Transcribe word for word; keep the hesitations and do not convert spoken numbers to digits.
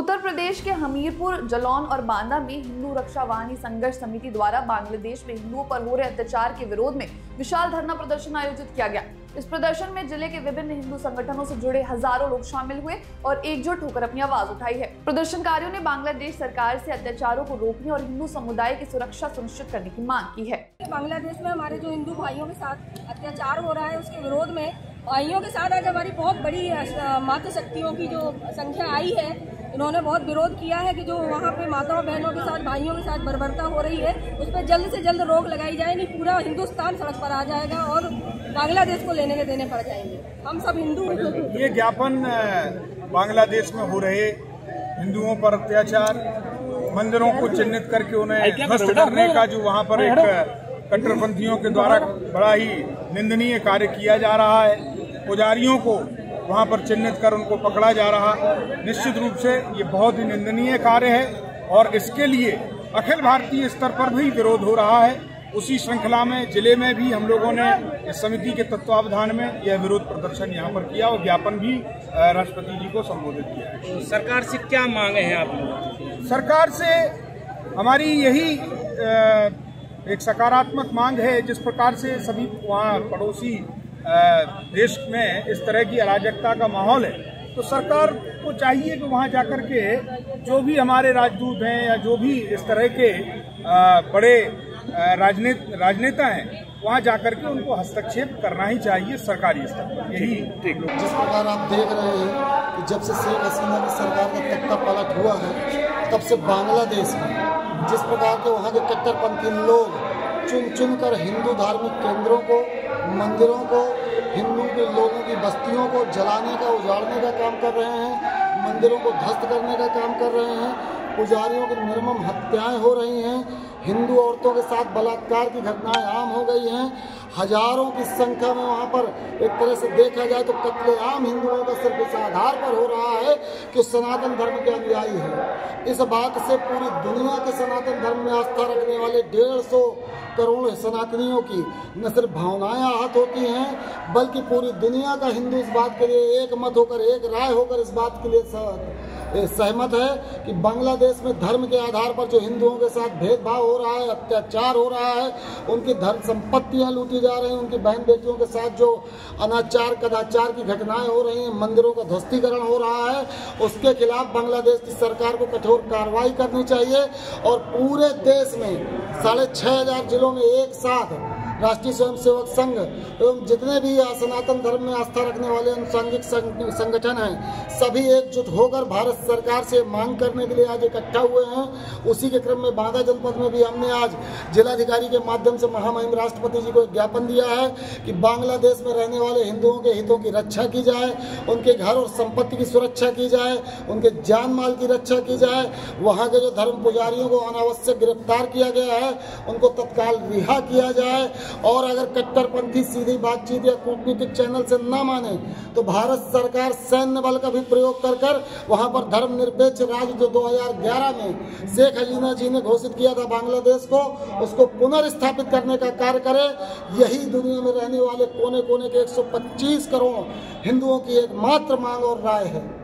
उत्तर प्रदेश के हमीरपुर, जलौन और बांदा में हिंदू रक्षा वाहनी संघर्ष समिति द्वारा बांग्लादेश में हिंदुओं पर हो रहे अत्याचार के विरोध में विशाल धरना प्रदर्शन आयोजित किया गया। इस प्रदर्शन में जिले के विभिन्न हिंदू संगठनों से जुड़े हजारों लोग शामिल हुए और एकजुट होकर अपनी आवाज उठाई है। प्रदर्शनकारियों ने बांग्लादेश सरकार से अत्याचारों को रोकने और हिंदू समुदाय की सुरक्षा सुनिश्चित करने की मांग की है। बांग्लादेश में हमारे जो हिंदू भाइयों के साथ अत्याचार हो रहा है उसके विरोध में भाइयों के साथ आज हमारी बहुत बड़ी मातृशक्तियों की जो संख्या आई है, इन्होंने बहुत विरोध किया है कि जो वहाँ पे माताओं बहनों के साथ भाइयों के साथ बर्बरता हो रही है उस पर जल्द से जल्द रोक लगाई जाएगी। पूरा हिंदुस्तान सड़क पर आ जाएगा और बांग्लादेश को लेने के देने पड़ जाएंगे। हम सब हिंदू। ये ज्ञापन बांग्लादेश में हो रहे हिंदुओं पर अत्याचार, मंदिरों को चिन्हित करके उन्हें ध्वस्त करने का जो वहाँ पर एक कट्टरपंथियों के द्वारा बड़ा ही निंदनीय कार्य किया जा रहा है, पुजारियों को वहाँ पर चिन्हित कर उनको पकड़ा जा रहा, निश्चित रूप से ये बहुत ही निंदनीय कार्य है और इसके लिए अखिल भारतीय स्तर पर भी विरोध हो रहा है। उसी श्रृंखला में जिले में भी हम लोगों ने इस समिति के तत्वावधान में यह विरोध प्रदर्शन यहाँ पर किया और ज्ञापन भी राष्ट्रपति जी को संबोधित किया। सरकार से क्या मांगे हैं आप लोग? सरकार से हमारी यही एक सकारात्मक मांग है, जिस प्रकार से सभी वहाँ पड़ोसी देश में इस तरह की अराजकता का माहौल है तो सरकार को चाहिए कि वहाँ जाकर के जो भी हमारे राजदूत हैं या जो भी इस तरह के बड़े राजने राजनेता हैं वहाँ जाकर के उनको हस्तक्षेप करना ही चाहिए सरकारी स्तर पर। यही जिस प्रकार आप देख रहे हैं कि जब से शेख हसीना की सरकार का तख्ता पलट हुआ है तब से बांग्लादेश में जिस प्रकार के वहाँ के कट्टरपंथी लोग चुन चुन कर हिंदू धार्मिक केंद्रों को, मंदिरों को, हिंदू के लोगों की बस्तियों को जलाने का, उजाड़ने का काम कर रहे हैं, मंदिरों को ध्वस्त करने का काम कर रहे हैं, पुजारियों की निर्मम हत्याएं हो रही हैं, हिंदू औरतों के साथ बलात्कार की घटनाएं आम हो गई हैं, हजारों की संख्या में वहाँ पर एक तरह से देखा जाए तो कत्लेआम हिंदुओं का सिर्फ इस आधार पर हो रहा है कि सनातन धर्म के अनुयायी है। इस बात से पूरी दुनिया के सनातन धर्म में आस्था रखने वाले डेढ़ सौ करोड़ सनातनियों की न सिर्फ भावनाएं आहत होती हैं बल्कि पूरी दुनिया का हिंदू इस बात के लिए एक मत होकर, एक राय होकर इस बात के लिए सहमत है कि बांग्लादेश में धर्म के आधार पर जो हिंदुओं के साथ भेदभाव हो रहा है, अत्याचार हो रहा है, उनकी धर्म संपत्तियां लूटी जा रही हैं, उनकी बहन बेटियों के साथ जो अनाचार कदाचार की घटनाएं हो रही हैं, मंदिरों का ध्वस्तीकरण हो रहा है, उसके खिलाफ बांग्लादेश की सरकार को कठोर कार्रवाई करनी चाहिए। और पूरे देश में साढ़े छः हजार जिलों में एक साथ राष्ट्रीय स्वयंसेवक संघ एवं जितने भी सनातन धर्म में आस्था रखने वाले अनुषांगिक संगठन हैं सभी एकजुट होकर भारत सरकार से मांग करने के लिए आज इकट्ठा हुए हैं। उसी के क्रम में बांदा जनपद में भी हमने आज जिलाधिकारी के माध्यम से महामहिम राष्ट्रपति जी को एक ज्ञापन दिया है कि बांग्लादेश में रहने वाले हिंदुओं के हितों की रक्षा की जाए, उनके घर और संपत्ति की सुरक्षा की जाए, उनके जान माल की रक्षा की जाए, वहाँ के जो धर्म पुजारियों को अनावश्यक गिरफ्तार किया गया है उनको तत्काल रिहा किया जाए। और अगर कट्टरपंथी सीधी बातचीत या कूटनीतिक चैनल से न माने तो भारत सरकार सैन्य बल का भी प्रयोग कर कर वहाँ पर धर्मनिरपेक्ष राज जो दो हज़ार ग्यारह में शेख हसीना जी ने घोषित किया था बांग्लादेश को, उसको पुनर्स्थापित करने का कार्य करे। यही दुनिया में रहने वाले कोने कोने के एक सौ पच्चीस करोड़ हिंदुओं की एकमात्र मांग और राय है।